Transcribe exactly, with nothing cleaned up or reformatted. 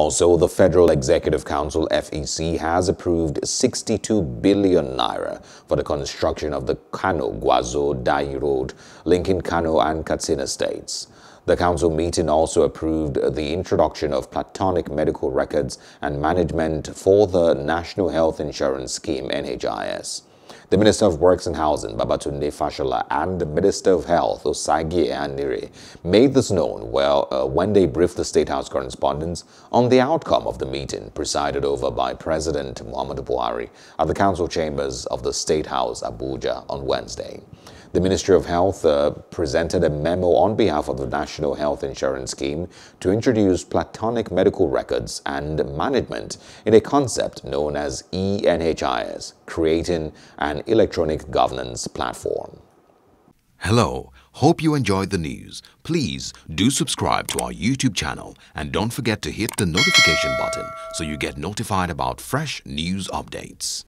Also, the Federal Executive Council F E C has approved sixty-two billion naira for the construction of the Kano-Gwazo-Dayi Road, linking Kano and Katsina states. The council meeting also approved the introduction of electronic medical records and management for the National Health Insurance Scheme N H I S. The Minister of Works and Housing, Babatunde Fashola, and the Minister of Health, Osagie Ehanire, made this known well, uh, when they briefed the State House correspondents on the outcome of the meeting presided over by President Muhammadu Buhari at the Council Chambers of the State House, Abuja, on Wednesday. The Ministry of Health uh, presented a memo on behalf of the National Health Insurance Scheme to introduce electronic medical records and management in a concept known as e N H I S, creating an electronic governance platform. Hello, hope you enjoyed the news. Please do subscribe to our YouTube channel and don't forget to hit the notification button so you get notified about fresh news updates.